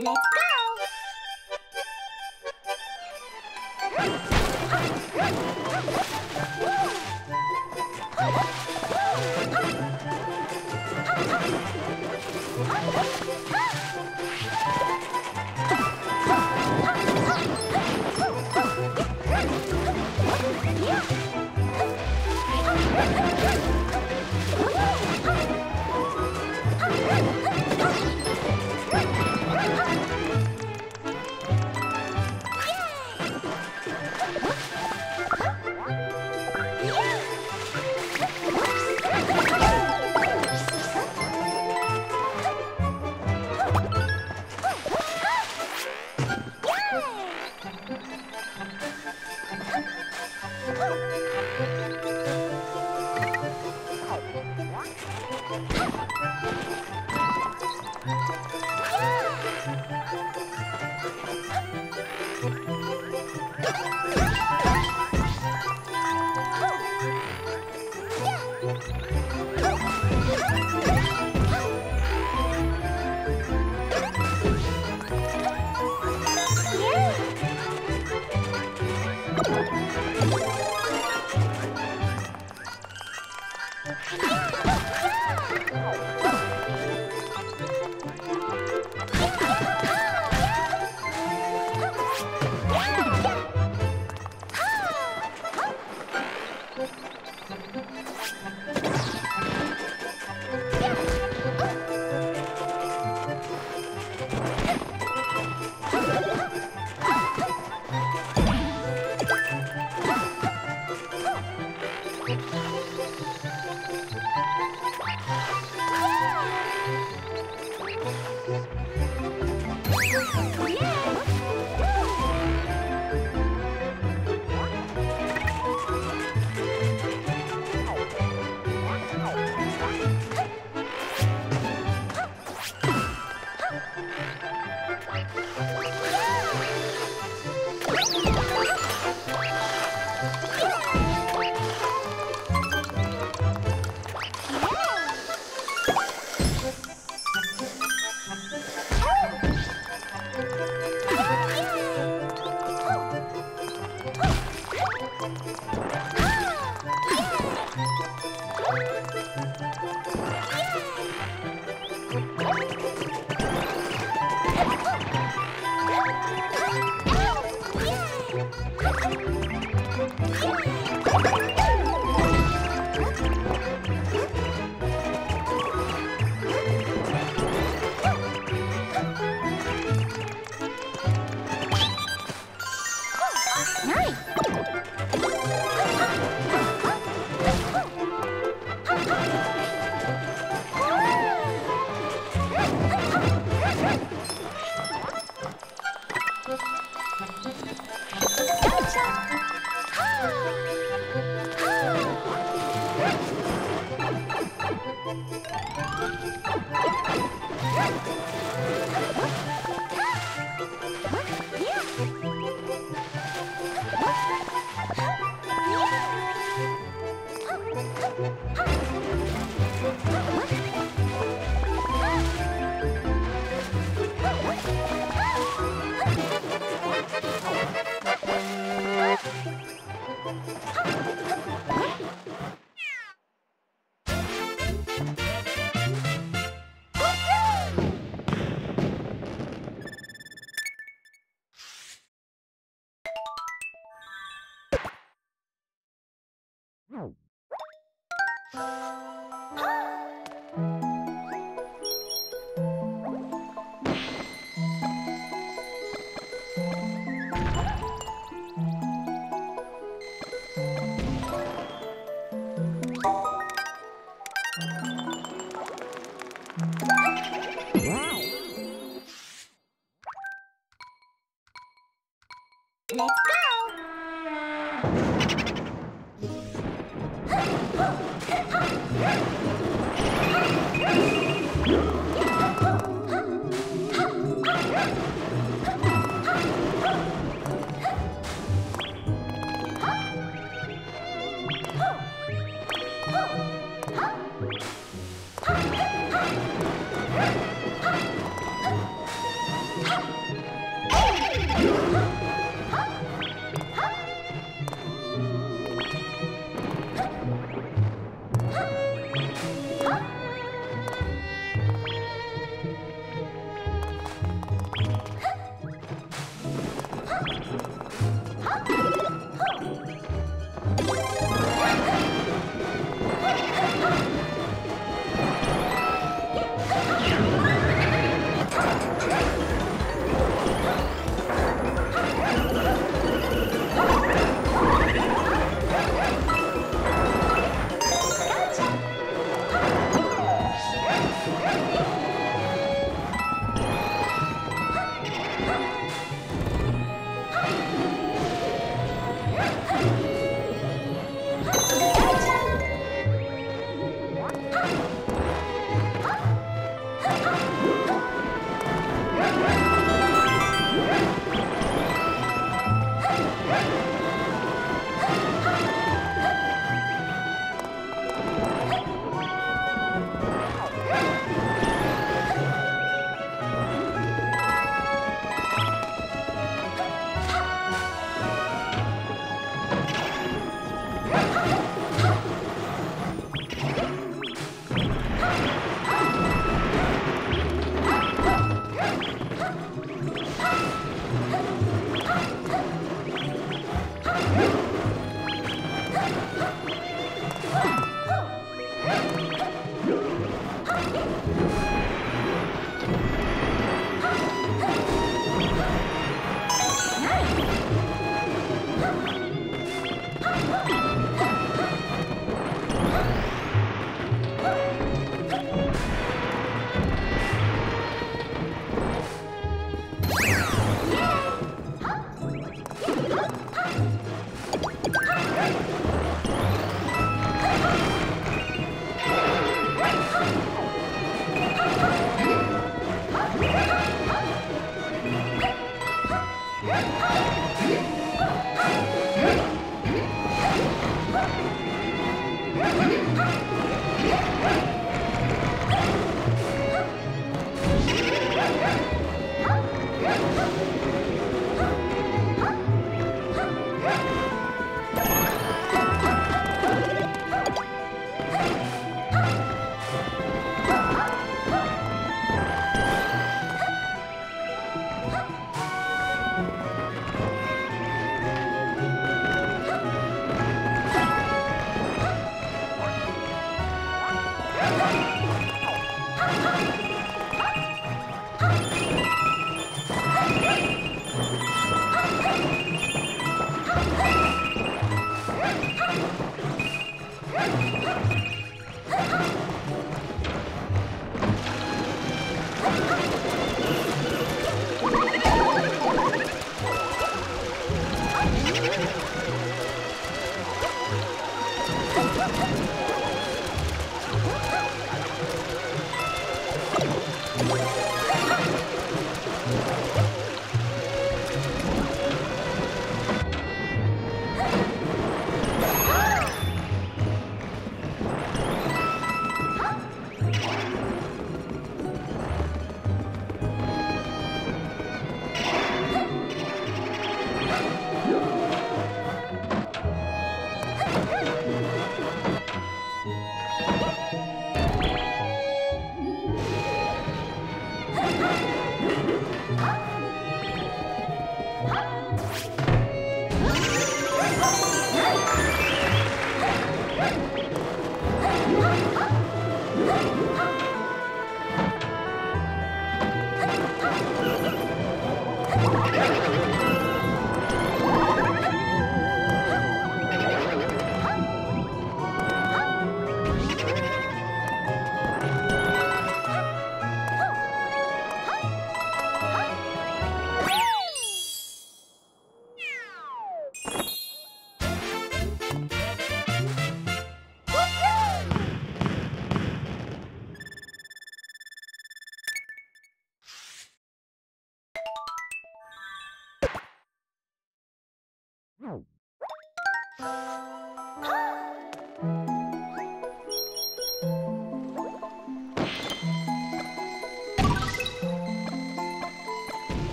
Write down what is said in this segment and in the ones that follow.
Let's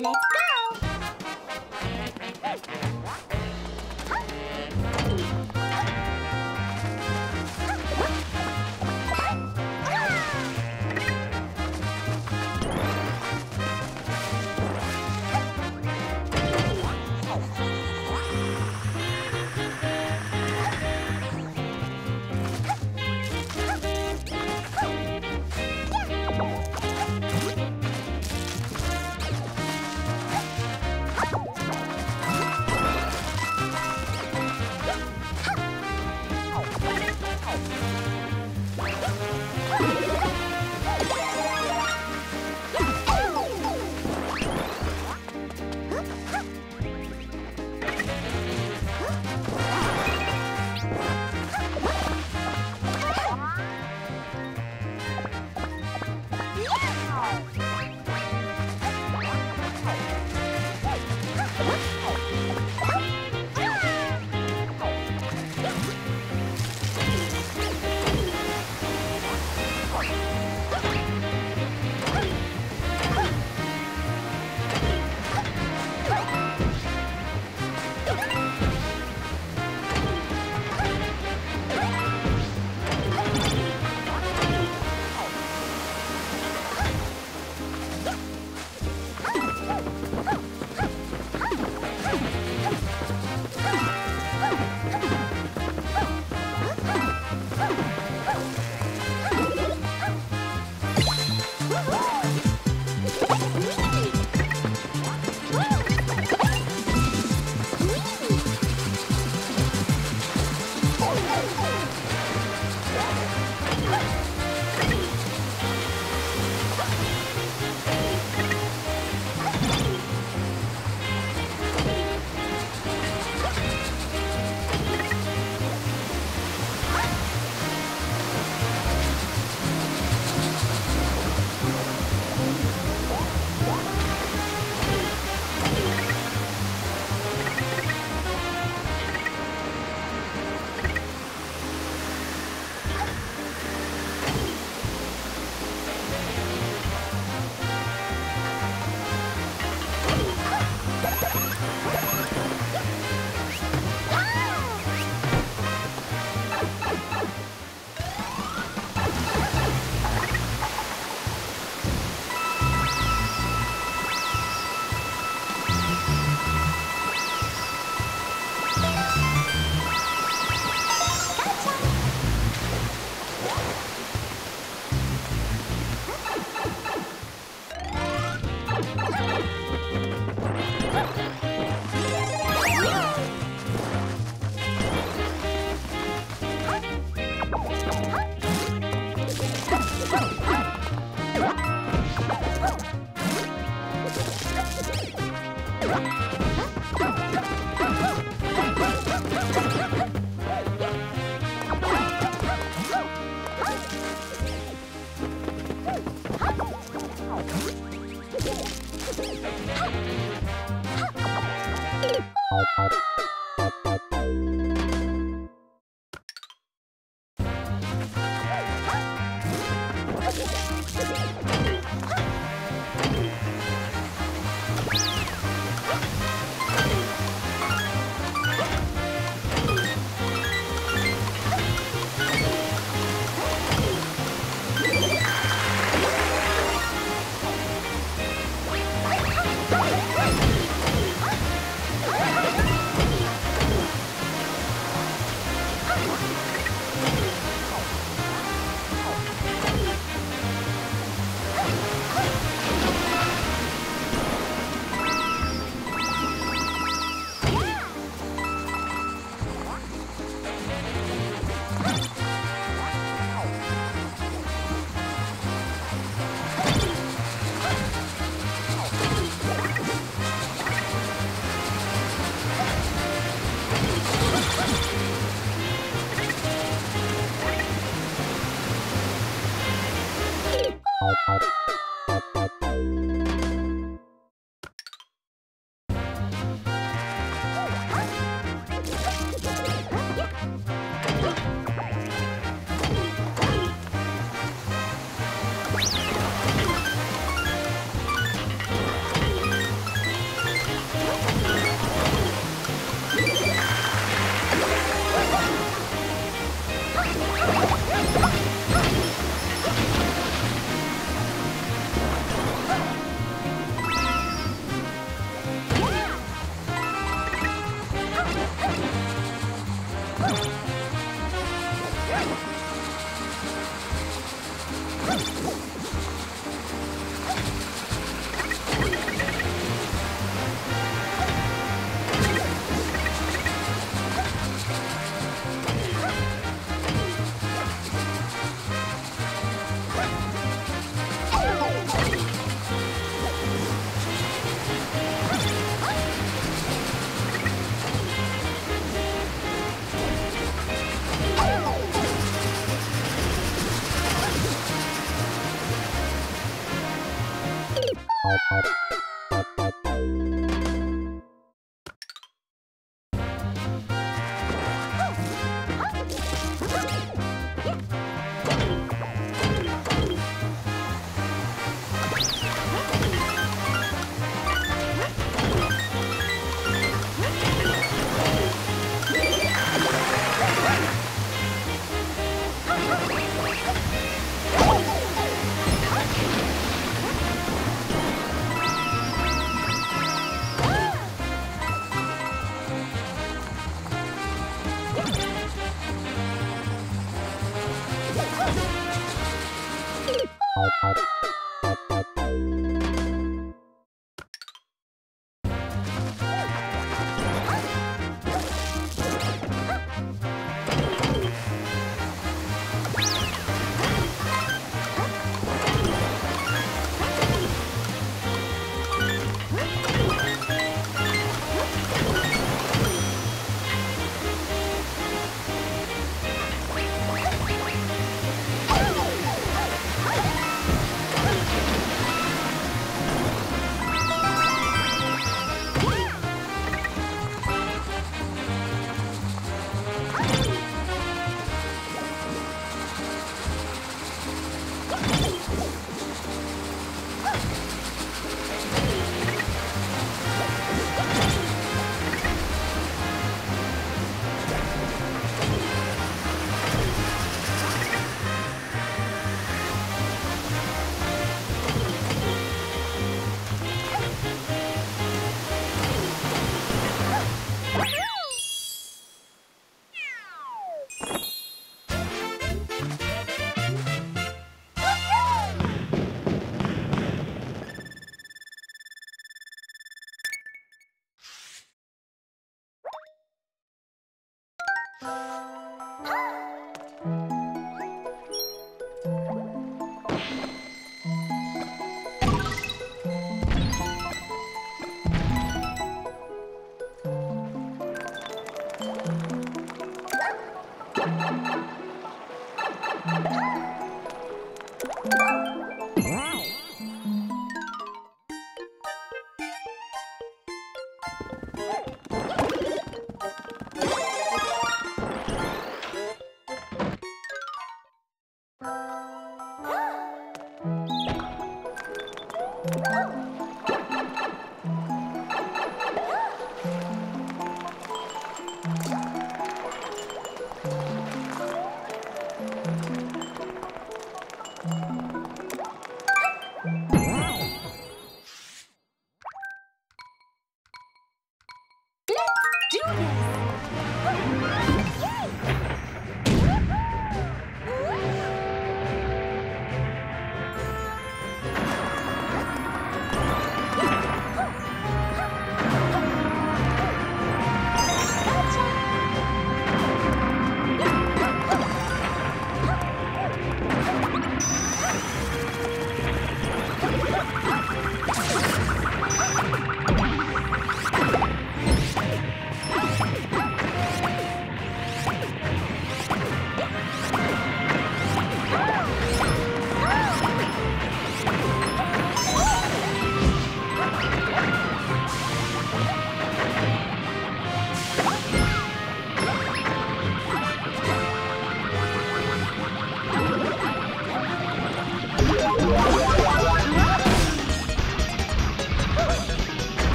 Let's go!